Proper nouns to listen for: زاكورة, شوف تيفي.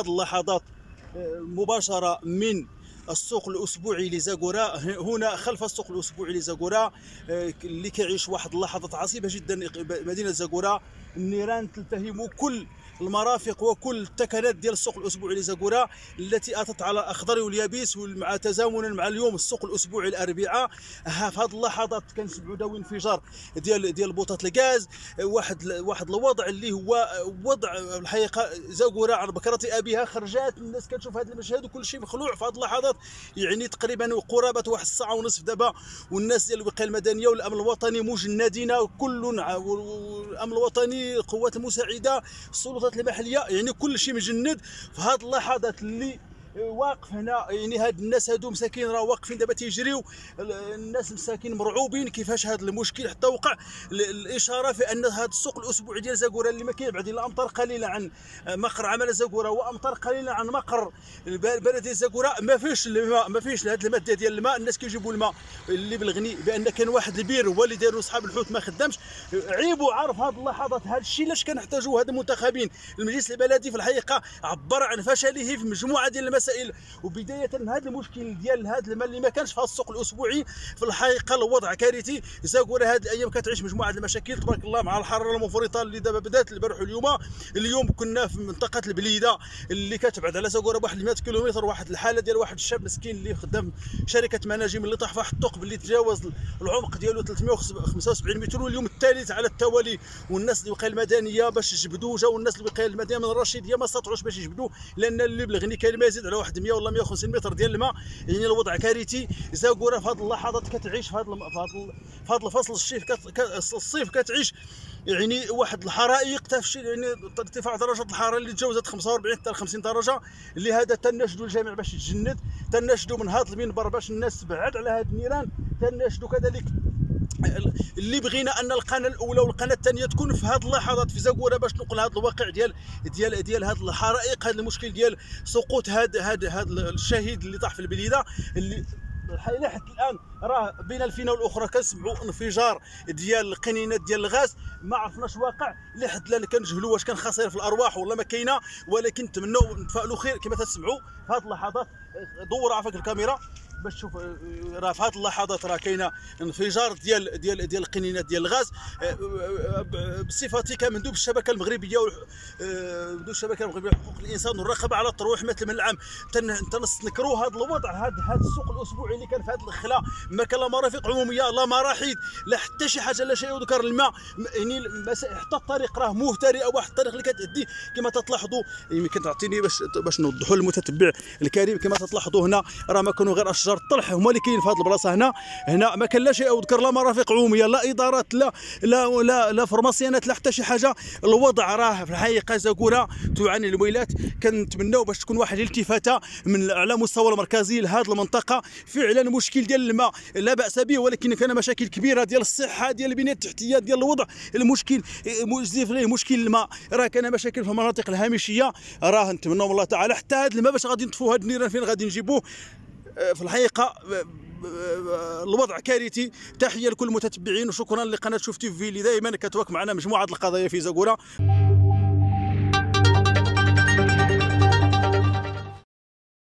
هذه اللحظات مباشرة من السوق الأسبوعي لزاكورة، هنا خلف السوق الأسبوعي لزاكورة اللي كيعيش واحد اللحظات عصيبة جدا مدينة زاكورة. النيران تلتهم كل المرافق وكل التكنات ديال السوق الأسبوعي لزاكورة التي أتت على الأخضر واليابس، ومع تزامنا مع اليوم السوق الأسبوعي الأربعاء. في هذه اللحظات كنسمعوا داوي انفجار ديال بوطات الغاز، واحد الوضع اللي هو وضع الحقيقة زاكورة عن بكرة أبيها خرجات. الناس كتشوف هذا المشهد وكل شيء مخلوع في هذه اللحظات، يعني تقريبا قرابه واحد الساعه ونصف دابا، والناس ديال الوقايه المدنيه والامن الوطني مجندين كل، والامن الوطني، القوات المساعده، السلطات المحليه، يعني كل شيء مجند في هذه اللحظات اللي واقف هنا. يعني هاد الناس هادو مساكين راه واقفين دابا تيجريو، الناس مساكين مرعوبين كيفاش هاد المشكل حتى وقع. الاشاره في ان هاد السوق الاسبوعي ديال زاكورة اللي ما كيبعد الا امطار قليله عن مقر عمل زاكورة وامطار قليله عن مقر بلديه زاكورة، ما فيش هاد الماده ديال الماء. الناس كيجيبوا الماء اللي بالغني بان كان واحد البير هو اللي داروا صحاب الحوت ما خدامش، عيبوا عارف هاد اللحظات. هاد الشيء علاش كنحتاجوا هاد المنتخبين. المجلس البلدي في الحقيقه عبر عن فشله في مجموعه ديال المسائل، وبدايه هذا المشكل ديال هذا المال اللي ما كانش في السوق الاسبوعي. في الحقيقه الوضع كارثي. زاكورة هذه الايام كتعيش مجموعه المشاكل تبارك الله، مع الحراره المفرطه اللي دابا بدات البارح واليوم. اليوم كنا في منطقه البليده اللي كتبعد على زاكورة بواحد 100 كيلومتر، واحد الحاله ديال واحد الشاب مسكين اللي خدام شركه مناجم اللي طاح في واحد الثقب اللي تجاوز العمق ديالو 375 متر، واليوم الثالث على التوالي. والناس الوقايه المدنيه باش جبدوه جاو الناس الوقايه المدنيه من الرشيديه ما استطاعوش باش يجبدوه، لان اللي بلغني كان ما يزيد على واحد 100 ولا 150 متر ديال الماء. يعني الوضع كارثي. زاكورة في هذه اللحظات كتعيش في هذا الفصل الصيف كتعيش يعني واحد الحرائق، يعني ارتفاع درجه الحراره اللي تجاوزت 45 حتى 50 درجه. لهذا تناشدوا الجميع باش يتجند، تناشدوا من هذا المنبر باش الناس تبعد على هذه النيران، تناشدوا كذلك اللي بغينا ان القناه الاولى والقناه الثانيه تكون في هذه اللحظات في زاكورة باش تنقل هذا الواقع ديال هذه الحرائق، هذا المشكل ديال سقوط هذا الشهيد اللي طاح في البليده. اللي حتى الان راه بين الفينه والاخرى كنسمعوا انفجار ديال القنينات ديال الغاز، ما عرفناش واقع لحد الان، كنجهلوا واش كان خسائر في الارواح ولا ما كاينه، ولكن نتمنوا نتفائلوا خير. كما تسمعوا في هذه اللحظات، دور عافاك الكاميرا باش تشوف، راه في هذه اللحظات راه كاينه انفجار ديال ديال ديال القنينات ديال الغاز. بصفتي كمندوب الشبكه المغربيه لحقوق الانسان والرقابه على الترويح مثل العام، تنستنكروا هذا الوضع. هذا السوق الاسبوعي اللي كان في هذه الخلا ما كان لا مرافق عموميه لا مراحيض لا حتى شي حاجه، لا شيء يذكر الماء. يعني حتى الطريق راه مهترئه، واحد الطريق اللي كتادي كما تلاحظوا، يمكن تعطيني باش نوضحوا للمتتبع الكريم. كما تلاحظوا هنا راه ما كانوا غير اشجار الطلح هما اللي كاين في هذه البلاصه. هنا ما كان لا شيء يذكر، لا مرافق عموميه لا ادارات لا لا لا, لا فرماسيانات لا حتى شي حاجه. الوضع راه في الحقيقه زاكورة تعاني الويلات. كنتمناو باش تكون واحد الالتفاته من على مستوى المركزي لهذه المنطقه. فعلا المشكل ديال الماء لا باس به، ولكن كان مشاكل كبيره ديال الصحه ديال البنيه التحتيه ديال الوضع. المشكل مزيف ليه مشكل الماء، راه كان مشاكل في المناطق الهامشيه. راه نتمناو والله تعالى حتى هذا الماء باش غادي نطفوا هذه النيران فين غادي نجيبوه. في الحقيقة الوضع كارثي. تحية لكل المتتبعين، وشكرا لقناة شوف تيفي اللي دائما كتواكب معنا مجموعة القضايا في زاكورة.